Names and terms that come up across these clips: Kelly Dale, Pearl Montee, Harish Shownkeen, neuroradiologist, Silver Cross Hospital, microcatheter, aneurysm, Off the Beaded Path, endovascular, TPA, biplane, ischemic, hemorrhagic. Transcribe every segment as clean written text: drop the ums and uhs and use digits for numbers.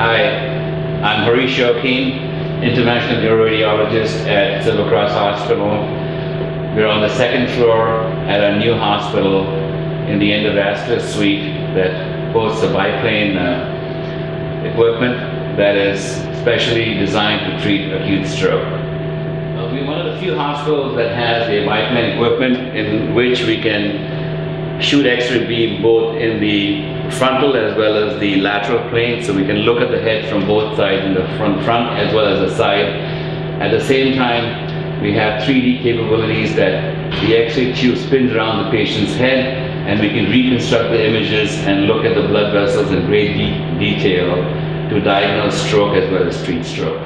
Hi, I'm Harish Shownkeen, International Uroradiologist at Silver Cross Hospital. We're on the second floor at our new hospital in the endovascular suite that boasts a biplane equipment that is specially designed to treat acute stroke. We're one of the few hospitals that has a biplane equipment in which we can shoot X-ray beam both in the frontal as well as the lateral plane, so we can look at the head from both sides, in the front as well as the side. At the same time, we have 3D capabilities that the X-ray tube spins around the patient's head, and we can reconstruct the images and look at the blood vessels in great detail to diagnose stroke as well as treat stroke.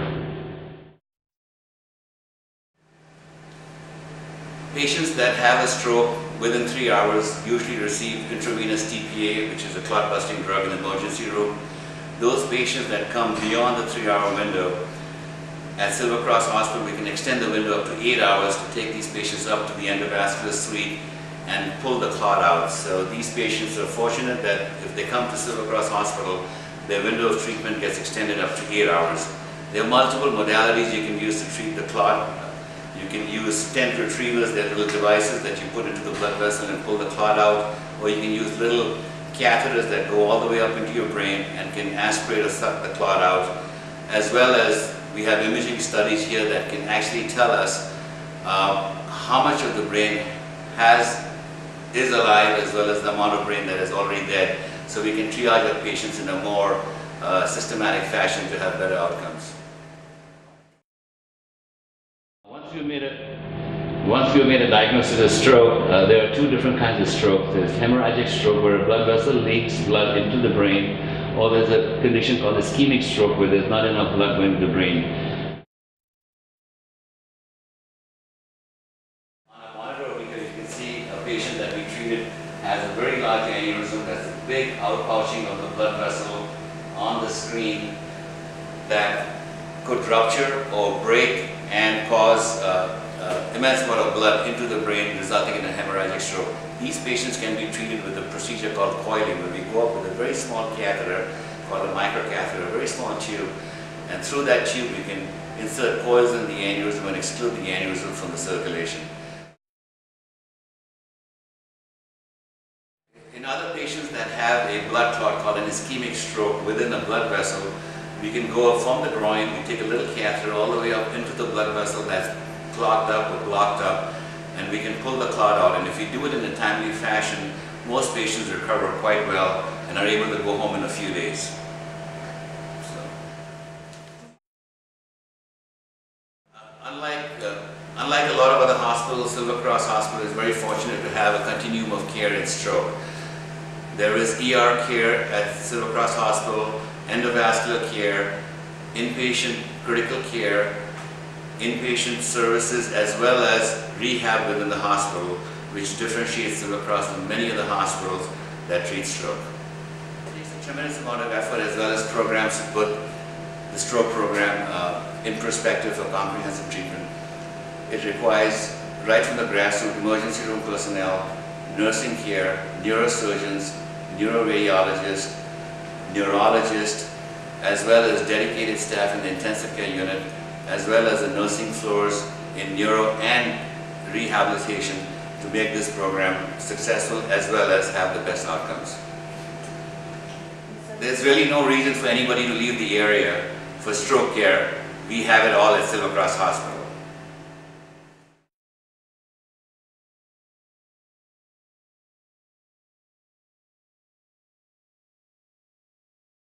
Patients that have a stroke within 3 hours usually receive intravenous TPA, which is a clot-busting drug in the emergency room. Those patients that come beyond the 3-hour window, at Silver Cross Hospital we can extend the window up to 8 hours to take these patients up to the endovascular suite and pull the clot out. So these patients are fortunate that if they come to Silver Cross Hospital, their window of treatment gets extended up to 8 hours. There are multiple modalities you can use to treat the clot. You can use stent retrievers, they're little devices that you put into the blood vessel and pull the clot out, or you can use little catheters that go all the way up into your brain and can aspirate or suck the clot out. As well as we have imaging studies here that can actually tell us how much of the brain is alive, as well as the amount of brain that is already dead. So we can triage our patients in a more systematic fashion to have better outcomes. Once we've made a diagnosis of stroke, there are two different kinds of stroke. There's hemorrhagic stroke, where a blood vessel leaks blood into the brain, or there's a condition called ischemic stroke, where there's not enough blood going to the brain. On a monitor over here, you can see a patient that we treated has a very large aneurysm. That's a big outpouching of the blood vessel on the screen that could rupture or break and cause immense amount of blood into the brain, resulting in a hemorrhagic stroke. These patients can be treated with a procedure called coiling, where we go up with a very small catheter called a microcatheter, a very small tube, and through that tube we can insert coils in the aneurysm and exclude the aneurysm from the circulation. In other patients that have a blood clot called an ischemic stroke within a blood vessel, we can go up from the groin, we take a little catheter all the way up into the blood vessel that's clogged up or blocked up, and we can pull the clot out. And if you do it in a timely fashion, most patients recover quite well and are able to go home in a few days. So, unlike a lot of other hospitals, Silver Cross Hospital is very fortunate to have a continuum of care in stroke. There is ER care at Silver Cross Hospital, endovascular care, inpatient critical care, inpatient services, as well as rehab within the hospital, which differentiates Silver Cross from many of the hospitals that treat stroke. It takes a tremendous amount of effort, as well as programs, to put the stroke program in perspective for comprehensive treatment. It requires, right from the grassroots, emergency room personnel, nursing care, neurosurgeons, neuroradiologists, neurologists, as well as dedicated staff in the intensive care unit, as well as the nursing floors in neuro and rehabilitation, to make this program successful as well as have the best outcomes. There's really no reason for anybody to leave the area for stroke care. We have it all at Silver Cross Hospital.